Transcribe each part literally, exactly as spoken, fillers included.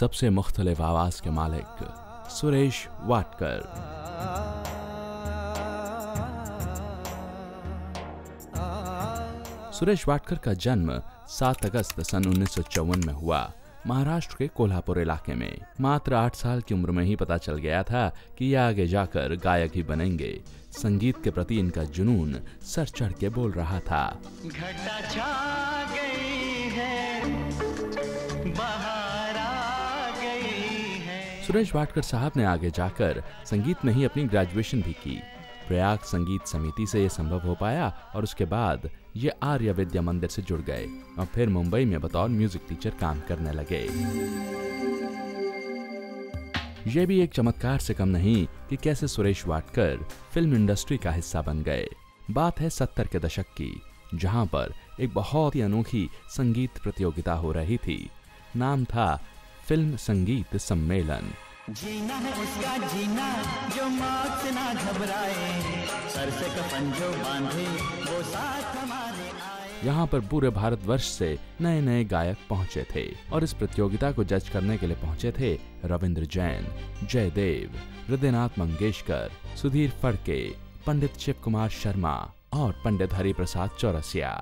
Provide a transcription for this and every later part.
सबसे मुख्तलिफ आवाज के मालिक सुरेश वाडकर। सुरेश वाडकर का जन्म सात अगस्त सन उन्नीस सौ चौवन में हुआ, महाराष्ट्र के कोल्हापुर इलाके में। मात्र आठ साल की उम्र में ही पता चल गया था कि ये आगे जाकर गायक ही बनेंगे। संगीत के प्रति इनका जुनून सर चढ़ के बोल रहा था। घटा छा गई है, बहार आ गई है। सुरेश वाडकर साहब ने आगे जाकर संगीत में ही अपनी ग्रेजुएशन भी की। प्रयाग संगीत समिति से यह संभव हो पाया और उसके बाद ये आर्य विद्या मंदिर से जुड़ गए और फिर मुंबई में बतौर म्यूजिक टीचर काम करने लगे। ये भी एक चमत्कार से कम नहीं कि कैसे सुरेश वाडकर फिल्म इंडस्ट्री का हिस्सा बन गए। बात है सत्तर के दशक की, जहां पर एक बहुत ही अनोखी संगीत प्रतियोगिता हो रही थी। नाम था फिल्म संगीत सम्मेलन। जीना है उसका जीना जो मौत से ना घबराए, सर से कफन जो बांधे वो साथ हमारे आए। यहाँ पर पूरे भारतवर्ष से नए नए गायक पहुँचे थे और इस प्रतियोगिता को जज करने के लिए पहुँचे थे रविंद्र जैन, जयदेव, हृदयनाथ मंगेशकर, सुधीर फड़के, पंडित शिवकुमार शर्मा और पंडित हरिप्रसाद चौरसिया।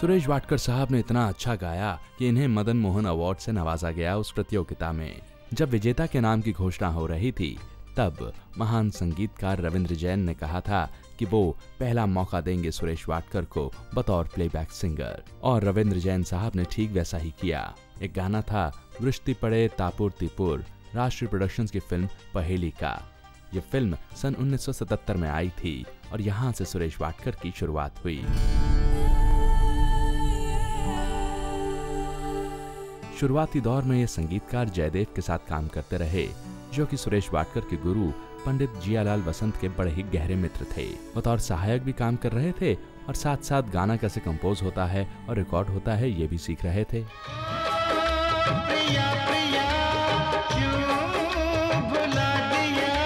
सुरेश वाडकर साहब ने इतना अच्छा गाया कि इन्हें मदन मोहन अवार्ड से नवाजा गया। उस प्रतियोगिता में जब विजेता के नाम की घोषणा हो रही थी, तब महान संगीतकार रविंद्र जैन ने कहा था कि वो पहला मौका देंगे सुरेश वाडकर को बतौर प्लेबैक सिंगर, और रविंद्र जैन साहब ने ठीक वैसा ही किया। एक गाना था वृष्टि पड़े तापुर तिपुर, राष्ट्रीय प्रोडक्शंस की फिल्म पहेली का। ये फिल्म सन उन्नीस सौ सतहत्तर में आई थी और यहाँ से सुरेश वाडकर की शुरुआत हुई। शुरुआती दौर में ये संगीतकार जयदेव के साथ काम करते रहे, जो कि सुरेश वाडकर के गुरु पंडित जियालाल वसंत के बड़े ही गहरे मित्र थे। बतौर सहायक भी काम कर रहे थे और साथ साथ गाना कैसे कंपोज होता है और रिकॉर्ड होता है ये भी सीख रहे थे। प्रिया, प्रिया, क्यों भुला दिया।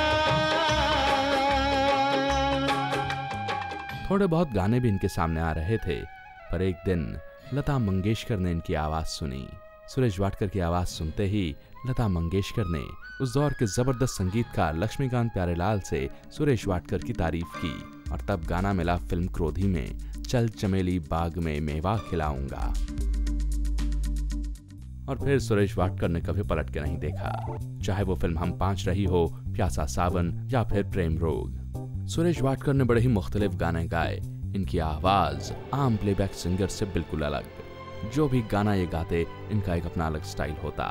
थोड़े बहुत गाने भी इनके सामने आ रहे थे, पर एक दिन लता मंगेशकर ने इनकी आवाज सुनी। सुरेश वाडकर की आवाज़ सुनते ही लता मंगेशकर ने उस दौर के ज़बरदस्त संगीतकार लक्ष्मीकांत प्यारेलाल से सुरेश वाडकर की तारीफ की और तब गाना मिला फिल्म क्रोधी में, चल चमेली बाग में मेवा खिलाऊंगा। और फिर सुरेश वाडकर ने कभी पलट के नहीं देखा, चाहे वो फिल्म हम पांच रही हो, प्यासा सावन या फिर प्रेम रोग। सुरेश वाडकर ने बड़े ही मुख्तलिफ गाने गाए। इनकी आवाज़ आम प्लेबैक सिंगर से बिल्कुल अलग। जो भी गाना ये गाते, इनका एक अपना अलग स्टाइल होता।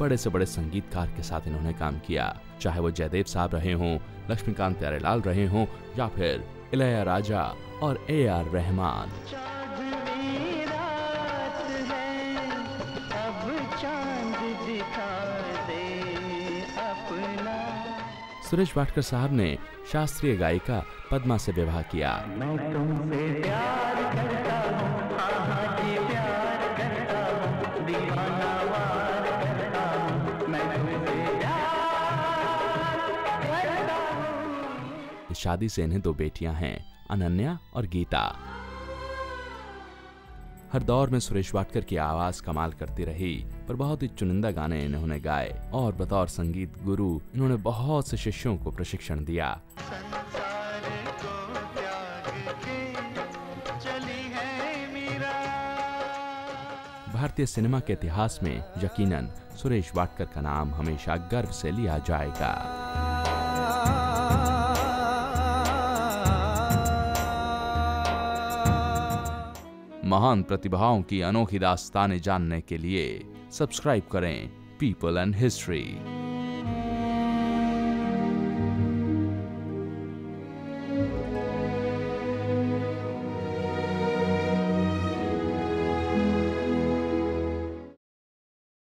बड़े से बड़े संगीतकार के साथ इन्होंने काम किया, चाहे वो जयदेव साहब रहे हों, लक्ष्मीकांत प्यारेलाल रहे हों या फिर इलैयाराजा और ए आर रहमान। सुरेश वाडकर साहब ने शास्त्रीय गायिका पद्मा से विवाह किया। मैं तुमसे प्यार करता हूं। शादी से इन्हें दो बेटियां हैं, अनन्या और गीता। हर दौर में सुरेश वाडकर की आवाज कमाल करती रही, पर बहुत ही चुनिंदा गाने इन्होंने गाए और बतौर संगीत गुरु इन्होंने बहुत से शिष्यों को प्रशिक्षण दिया। भारतीय सिनेमा के इतिहास में यकीनन सुरेश वाडकर का नाम हमेशा गर्व से लिया जाएगा। महान प्रतिभाओं की अनोखी दास्तानें जानने के लिए सब्सक्राइब करें पीपल एंड हिस्ट्री।